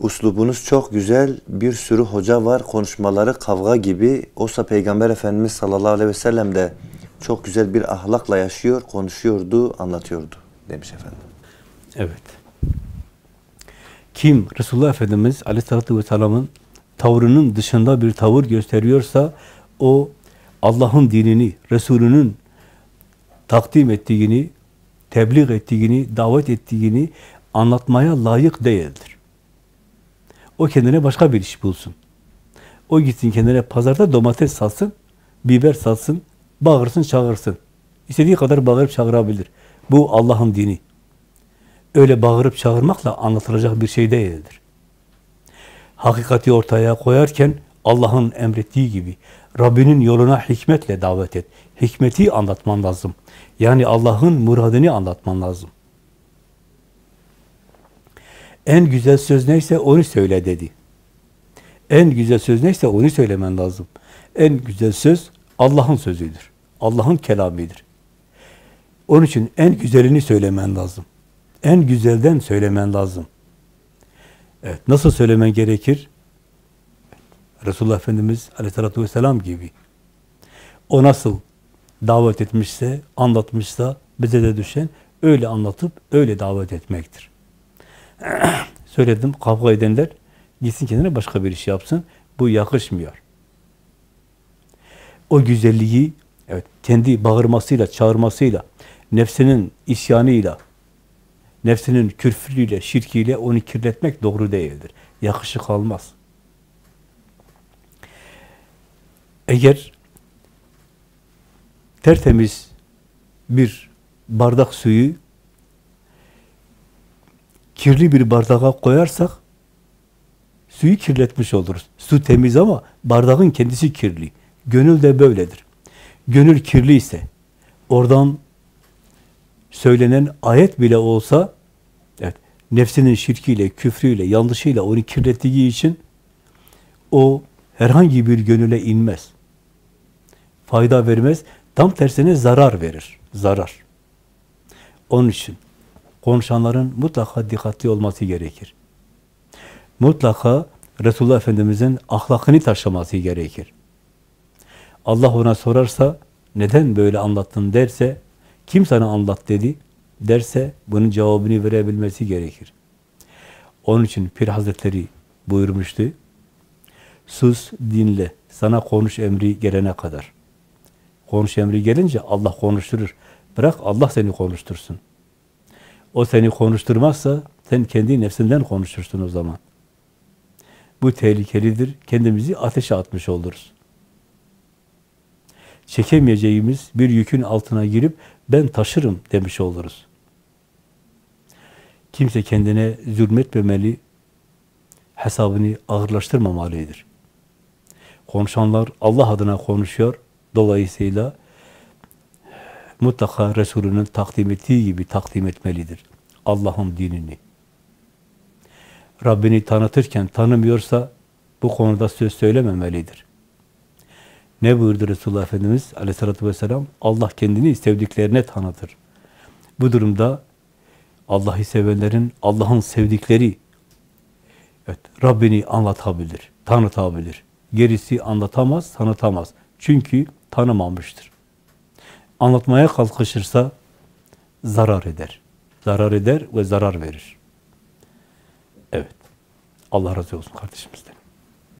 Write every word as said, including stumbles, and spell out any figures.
Uslubunuz çok güzel, bir sürü hoca var, konuşmaları kavga gibi. Oysa Peygamber Efendimiz sallallahu aleyhi ve sellem de çok güzel bir ahlakla yaşıyor, konuşuyordu, anlatıyordu demiş efendim. Evet. Kim Resulullah Efendimiz aleyhissalatü vesselamın tavrının dışında bir tavır gösteriyorsa, o Allah'ın dinini, Resulünün takdim ettiğini, tebliğ ettiğini, davet ettiğini anlatmaya layık değildir. O kendine başka bir iş bulsun. O gitsin kendine pazarda domates satsın, biber satsın, bağırsın, çağırsın. İstediği kadar bağırıp çağırabilir. Bu Allah'ın dini. Öyle bağırıp çağırmakla anlatılacak bir şey değildir. Hakikati ortaya koyarken Allah'ın emrettiği gibi Rabbinin yoluna hikmetle davet et. Hikmeti anlatman lazım. Yani Allah'ın muradını anlatman lazım. En güzel söz neyse onu söyle dedi. En güzel söz neyse onu söylemen lazım. En güzel söz Allah'ın sözüdür. Allah'ın kelamidir. Onun için en güzelini söylemen lazım. En güzelden söylemen lazım. Evet, nasıl söylemen gerekir? Resulullah Efendimiz aleyhissalatü vesselam gibi. O nasıl davet etmişse, anlatmışsa bize de düşen öyle anlatıp öyle davet etmektir. Söyledim, kavga edenler gitsin kendine başka bir iş yapsın. Bu yakışmıyor. O güzelliği evet, kendi bağırmasıyla, çağırmasıyla, nefsinin isyanıyla, nefsinin kürfürüyle, şirkiyle onu kirletmek doğru değildir. Yakışık almaz. Eğer tertemiz bir bardak suyu kirli bir bardağa koyarsak suyu kirletmiş oluruz. Su temiz ama bardağın kendisi kirli. Gönül de böyledir. Gönül kirli ise oradan söylenen ayet bile olsa evet, nefsinin şirkiyle, küfrüyle, yanlışıyla onu kirlettiği için o herhangi bir gönüle inmez. Fayda vermez. Tam tersine zarar verir. Zarar. Onun için konuşanların mutlaka dikkatli olması gerekir. Mutlaka Resulullah Efendimiz'in ahlakını taşıması gerekir. Allah ona sorarsa, neden böyle anlattın derse, kim sana anlat dedi derse, bunun cevabını verebilmesi gerekir. Onun için Pir Hazretleri buyurmuştu, sus, dinle, sana konuş emri gelene kadar. Konuş emri gelince Allah konuşturur. Bırak Allah seni konuştursun. O seni konuşturmazsa sen kendi nefsinden konuşursun o zaman. Bu tehlikelidir. Kendimizi ateşe atmış oluruz. Çekemeyeceğimiz bir yükün altına girip ben taşırım demiş oluruz. Kimse kendine zulmetmemeli, hesabını ağırlaştırmamalıdır. Konuşanlar Allah adına konuşuyor. Dolayısıyla mutlaka Resulünün takdim ettiği gibi takdim etmelidir. Allah'ın dinini. Rabbini tanıtırken tanımıyorsa bu konuda söz söylememelidir. Ne buyurdu Resulullah Efendimiz aleyhissalatü vesselam? Allah kendini sevdiklerine tanıtır. Bu durumda Allah'ı sevenlerin, Allah'ın sevdikleri evet, Rabbini anlatabilir, tanıtabilir. Gerisi anlatamaz, tanıtamaz. Çünkü tanımamıştır. Anlatmaya kalkışırsa zarar eder. Zarar eder ve zarar verir. Evet. Allah razı olsun kardeşimizden.